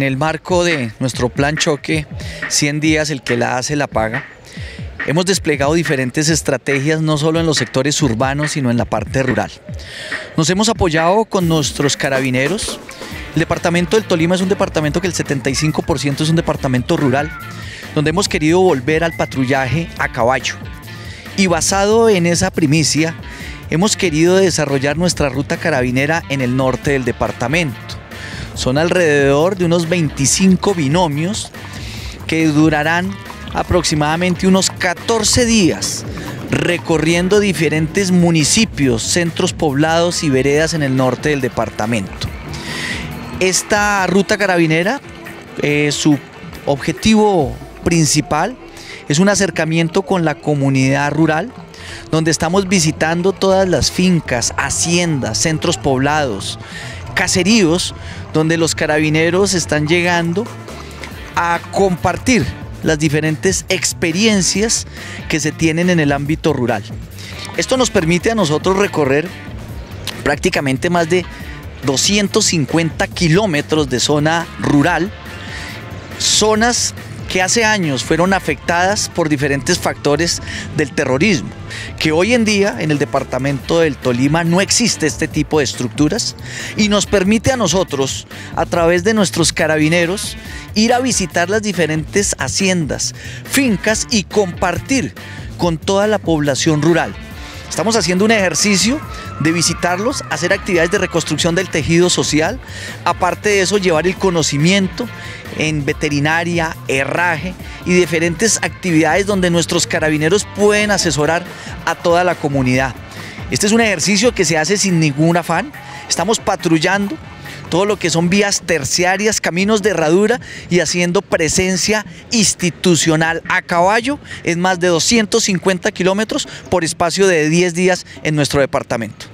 En el marco de nuestro plan choque, 100 días, el que la hace la paga, hemos desplegado diferentes estrategias no solo en los sectores urbanos, sino en la parte rural. Nos hemos apoyado con nuestros carabineros. El departamento del Tolima es un departamento que el 75% es un departamento rural, donde hemos querido volver al patrullaje a caballo. Y basado en esa primicia, hemos querido desarrollar nuestra ruta carabinera en el norte del departamento. Son alrededor de unos 25 binomios que durarán aproximadamente unos 14 días recorriendo diferentes municipios, centros poblados y veredas en el norte del departamento. Esta ruta carabinera, su objetivo principal es un acercamiento con la comunidad rural, donde estamos visitando todas las fincas, haciendas, centros poblados, caseríos, donde los carabineros están llegando a compartir las diferentes experiencias que se tienen en el ámbito rural. Esto nos permite a nosotros recorrer prácticamente más de 250 kilómetros de zona rural, zonas que hace años fueron afectadas por diferentes factores del terrorismo, que hoy en día en el departamento del Tolima no existe este tipo de estructuras, y nos permite a nosotros, a través de nuestros carabineros, ir a visitar las diferentes haciendas, fincas y compartir con toda la población rural. Estamos haciendo un ejercicio de visitarlos, hacer actividades de reconstrucción del tejido social, aparte de eso llevar el conocimiento en veterinaria, herraje y diferentes actividades donde nuestros carabineros pueden asesorar a toda la comunidad. Este es un ejercicio que se hace sin ningún afán, estamos patrullando todo lo que son vías terciarias, caminos de herradura y haciendo presencia institucional a caballo en más de 250 kilómetros por espacio de 10 días en nuestro departamento.